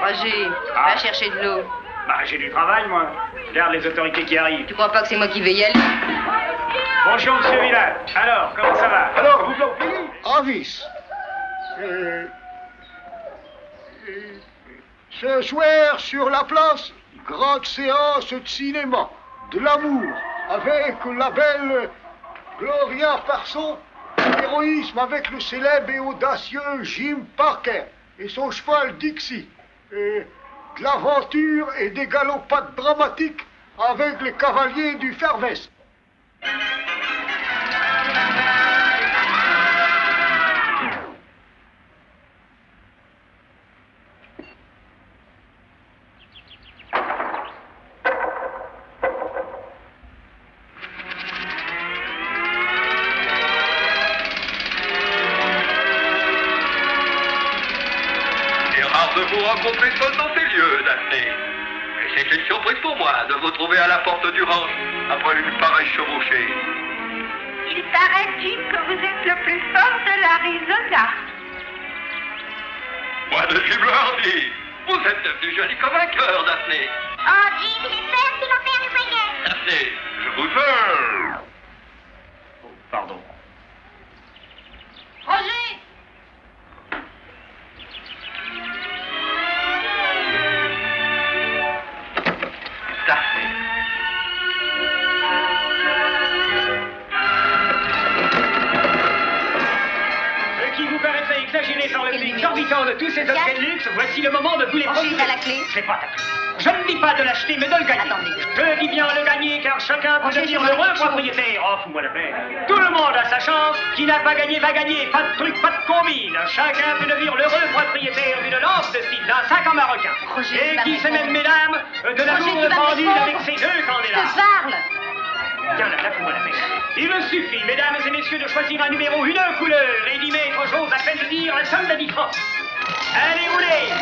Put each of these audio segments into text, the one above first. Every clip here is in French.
Roger, va chercher de l'eau. Bah, j'ai du travail, moi. Regarde les autorités qui arrivent. Tu crois pas que c'est moi qui vais y aller? Bonjour, monsieur Villard. Alors, comment ça va? Alors, vous en prie. Avis. Ce soir, sur la place, grande séance de cinéma, de l'amour, avec la belle Gloria Parson, l'héroïsme avec le célèbre et audacieux Jim Parker et son cheval Dixie. De l'aventure et des galopades dramatiques avec les cavaliers du Fer Vest. Dans ces lieux, Daphné. C'est une surprise pour moi de vous trouver à la porte du ranch après une pareille chevauchée. Il paraît, Jim, que vous êtes le plus fort de l'Arizona. Moi de Jim Lordi. Vous êtes devenu joli comme un cœur, Daphné. Oh, Jim, j'ai peur qu'il en perd le voyage. Daphné, je vous veux. Oh, pardon. Roger! Exorbitant de tous ces objets de luxe, voici le moment de vous les prendre. À la clé. C'est pas ta clé. Je ne dis pas de l'acheter, mais de le gagner. Attendez. Je dis bien le gagner, car chacun peut devenir heureux propriétaire. Oh, fous-moi la paix. Tout le monde a sa chance. Qui n'a pas gagné, va gagner. Pas de truc, pas de combine. Chacun peut devenir l'heureux propriétaire d'une lampe de style d'un sac en marocain. Roger, et qui se même, mesdames, de la lourde pendule avec ses deux candélas. Je parle. Tiens, là, fous-moi la paix. Il me suffit, mesdames et messieurs, de choisir un numéro, une couleur, et d'y mettre chose à peine de dire la somme de la différence. Allez, roulez!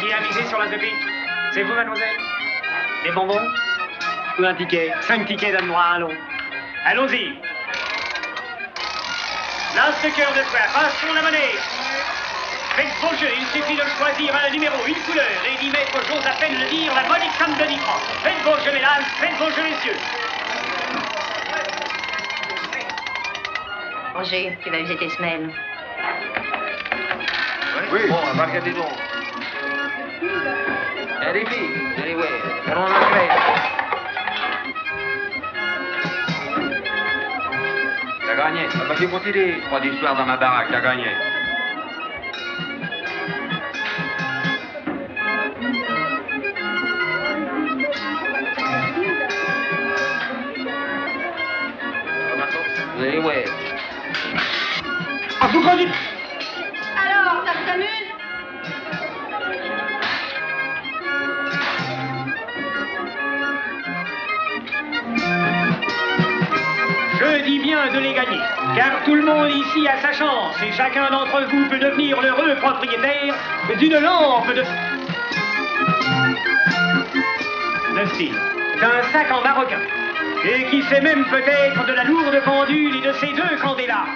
Qui a misé sur la devise? C'est vous, mademoiselle? Des bonbons? Ou un ticket? 5 tickets, donne-moi un long. Allons-y. Lance le cœur de soir, passons la monnaie. Faites vos jeux, il suffit de choisir un numéro, une couleur, et d'y mettre chose à peine de dire la bonne somme de 10 francs. Faites vos jeux, mesdames, faites vos jeux, messieurs. Roger, tu vas user tes semelles. Oui, bon, on va regarder donc. Allez, vite, allez, ouais. Allons, on en fait. T'as gagné. Ah, bah, j'ai monté les 3 du soir dans ma baraque, t'as gagné. Et ouais. Ah, vous connaissez. Alors, ça vous amuse? Je dis bien de les gagner, car tout le monde ici a sa chance, et chacun d'entre vous peut devenir l'heureux propriétaire d'une lampe de style, d'un sac en marocain. Et qui sait même peut-être de la lourde pendule et de ses deux candélas.